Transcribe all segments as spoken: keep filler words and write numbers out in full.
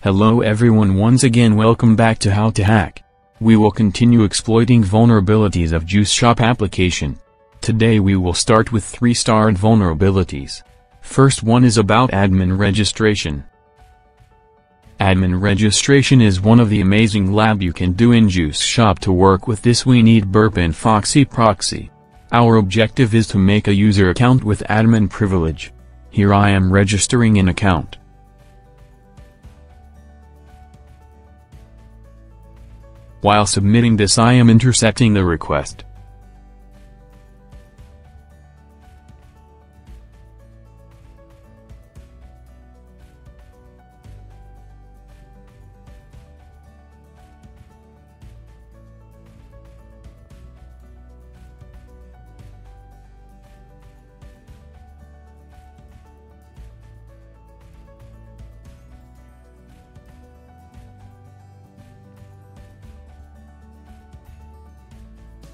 Hello everyone, once again welcome back to How to Hack. We will continue exploiting vulnerabilities of Juice Shop application. Today we will start with three starred vulnerabilities. First one is about admin registration. Admin registration is one of the amazing lab you can do in Juice Shop. To work with this we need Burp and Foxy Proxy. Our objective is to make a user account with admin privilege. Here I am registering an account. While submitting this, I am intercepting the request.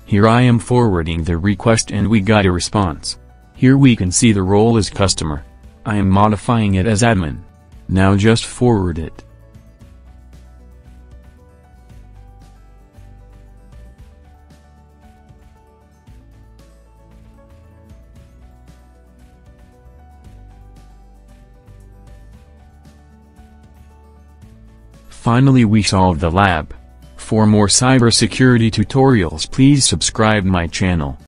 Here I am forwarding the request and we got a response. Here we can see the role is customer. I am modifying it as admin. Now just forward it. Finally we solved the lab. For more cybersecurity tutorials, please subscribe my channel.